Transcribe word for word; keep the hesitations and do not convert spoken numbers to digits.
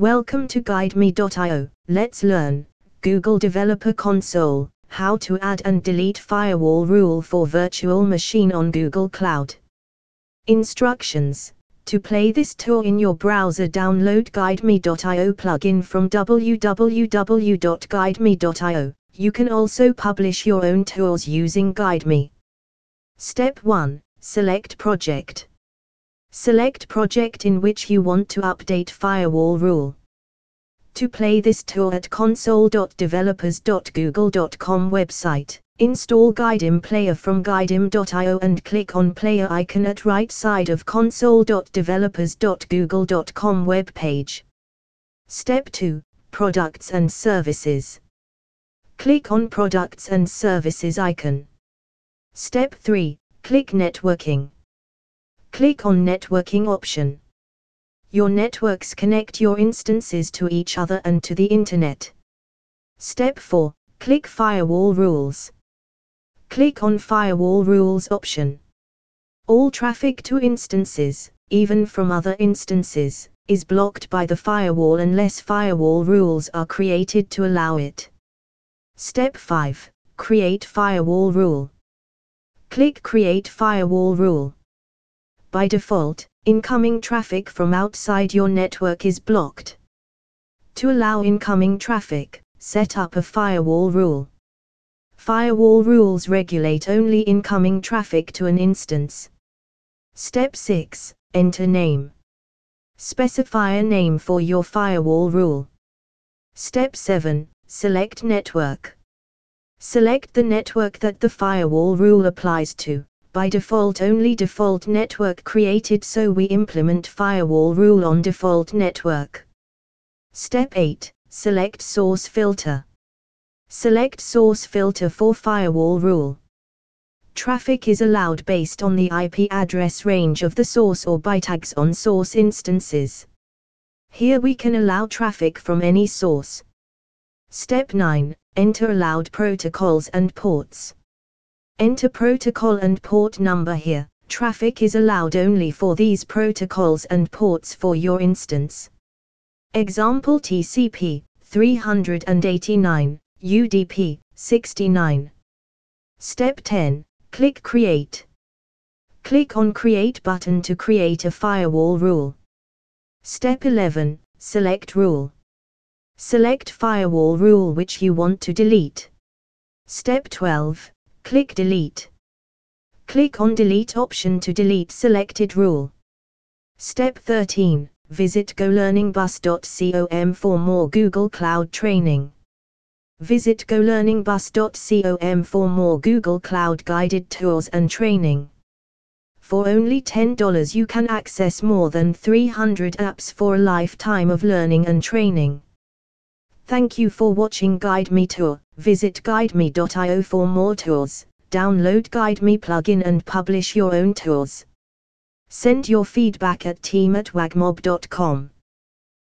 Welcome to guide me dot i o. Let's learn Google Developer Console, how to add and delete firewall rule for virtual machine on Google Cloud. Instructions. To play this tour in your browser, download guide me dot i o plugin from w w w dot guide me dot i o. You can also publish your own tours using GuideMe. Step one. Select project. Select project in which you want to update firewall rule. To play this tour at console dot developers dot google dot com website, install GuideMe Player from guide me dot i o and click on player icon at right side of console dot developers dot google dot com web page. Step two. Products and services. Click on products and services icon. Step three. Click networking. Click on networking option. Your networks connect your instances to each other and to the internet. Step four. Click firewall rules. Click on firewall rules option. All traffic to instances, even from other instances, is blocked by the firewall unless firewall rules are created to allow it. Step five. Create firewall rule. Click create firewall rule. By default, incoming traffic from outside your network is blocked. To allow incoming traffic, set up a firewall rule. Firewall rules regulate only incoming traffic to an instance. Step six. Enter name. Specify a name for your firewall rule. Step seven. Select network. Select the network that the firewall rule applies to. By default, only default network created, so we implement firewall rule on default network. Step eight. Select source filter. Select source filter for firewall rule. Traffic is allowed based on the I P address range of the source or by tags on source instances. Here we can allow traffic from any source. Step nine. Enter allowed protocols and ports. Enter protocol and port number here. Traffic is allowed only for these protocols and ports for your instance. Example T C P, three hundred eighty-nine, U D P, sixty-nine. Step ten. Click Create. Click on Create button to create a firewall rule. Step eleven. Select rule. Select firewall rule which you want to delete. Step twelve. Click delete. Click on delete option to delete selected rule. Step thirteen. Visit go learning bus dot com for more Google Cloud training. Visit go learning bus dot com for more Google Cloud guided tours and training. For only ten dollars you can access more than three hundred apps for a lifetime of learning and training. Thank you for watching GuideMe Tour. Visit guide me dot i o for more tours. Download GuideMe plugin and publish your own tours. Send your feedback at team at wagmob dot com.